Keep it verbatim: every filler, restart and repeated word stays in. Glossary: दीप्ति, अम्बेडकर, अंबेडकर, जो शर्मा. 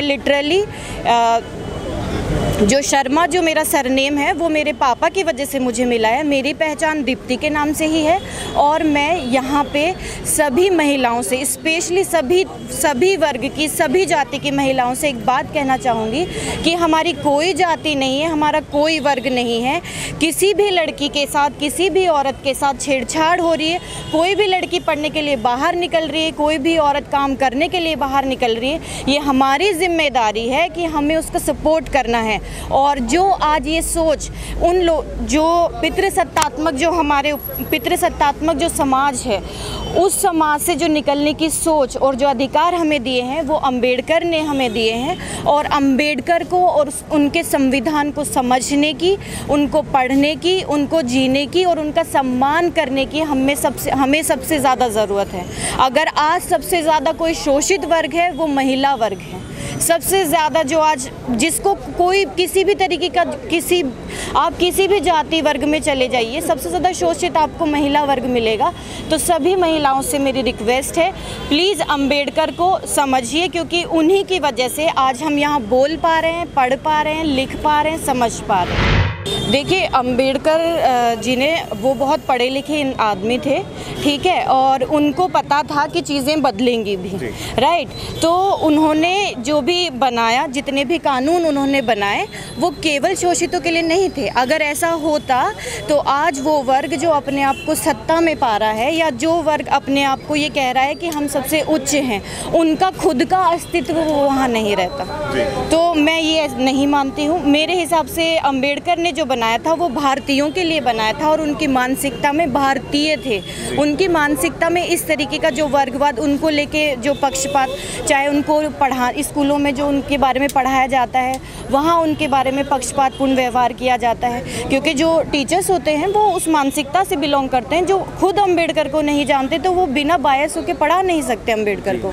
Literally जो शर्मा जो मेरा सरनेम है वो मेरे पापा की वजह से मुझे मिला है। मेरी पहचान दीप्ति के नाम से ही है और मैं यहाँ पे सभी महिलाओं से, स्पेशली सभी सभी वर्ग की, सभी जाति की महिलाओं से एक बात कहना चाहूँगी कि हमारी कोई जाति नहीं है, हमारा कोई वर्ग नहीं है। किसी भी लड़की के साथ, किसी भी औरत के साथ छेड़छाड़ हो रही है, कोई भी लड़की पढ़ने के लिए बाहर निकल रही है, कोई भी औरत काम करने के लिए बाहर निकल रही है, ये हमारी जिम्मेदारी है कि हमें उसको सपोर्ट करना है। और जो आज ये सोच उन लोग जो पितृसत्तात्मक जो हमारे पितृसत्तात्मक जो समाज है, उस समाज से जो निकलने की सोच और जो अधिकार हमें दिए हैं वो अंबेडकर ने हमें दिए हैं। और अंबेडकर को और उनके संविधान को समझने की, उनको पढ़ने की, उनको जीने की और उनका सम्मान करने की हमें सबसे हमें सबसे ज़्यादा ज़रूरत है। अगर आज सबसे ज़्यादा कोई शोषित वर्ग है वो महिला वर्ग है। सबसे ज़्यादा जो आज जिसको कोई किसी भी तरीके का, किसी आप किसी भी जाति वर्ग में चले जाइए, सबसे ज़्यादा शोषित आपको महिला वर्ग मिलेगा। तो सभी महिलाओं से मेरी रिक्वेस्ट है, प्लीज़ अंबेडकर को समझिए, क्योंकि उन्हीं की वजह से आज हम यहाँ बोल पा रहे हैं, पढ़ पा रहे हैं, लिख पा रहे हैं, समझ पा रहे हैं। देखिए, अंबेडकर जी ने, वो बहुत पढ़े लिखे आदमी थे, ठीक है, और उनको पता था कि चीज़ें बदलेंगी भी, राइट। तो उन्होंने जो भी बनाया, जितने भी कानून उन्होंने बनाए, वो केवल शोषितों के लिए नहीं थे। अगर ऐसा होता तो आज वो वर्ग जो अपने आप को सत्ता में पा रहा है, या जो वर्ग अपने आप को ये कह रहा है कि हम सबसे उच्च हैं, उनका खुद का अस्तित्व वहाँ नहीं रहता। तो मैं ये नहीं मानती हूँ। मेरे हिसाब से अंबेडकर ने जो बनाया था वो भारतीयों के लिए बनाया था और उनकी मानसिकता में भारतीय थे। उनकी मानसिकता में इस तरीके का जो वर्गवाद, उनको लेके जो पक्षपात, चाहे उनको पढ़ा स्कूलों में जो उनके बारे में पढ़ाया जाता है वहाँ उनके बारे में पक्षपातपूर्ण व्यवहार किया जाता है, क्योंकि जो टीचर्स होते हैं वो उस मानसिकता से बिलोंग करते हैं। जो खुद अम्बेडकर को नहीं जानते तो वो बिना बायस होकर पढ़ा नहीं सकते अम्बेडकर को।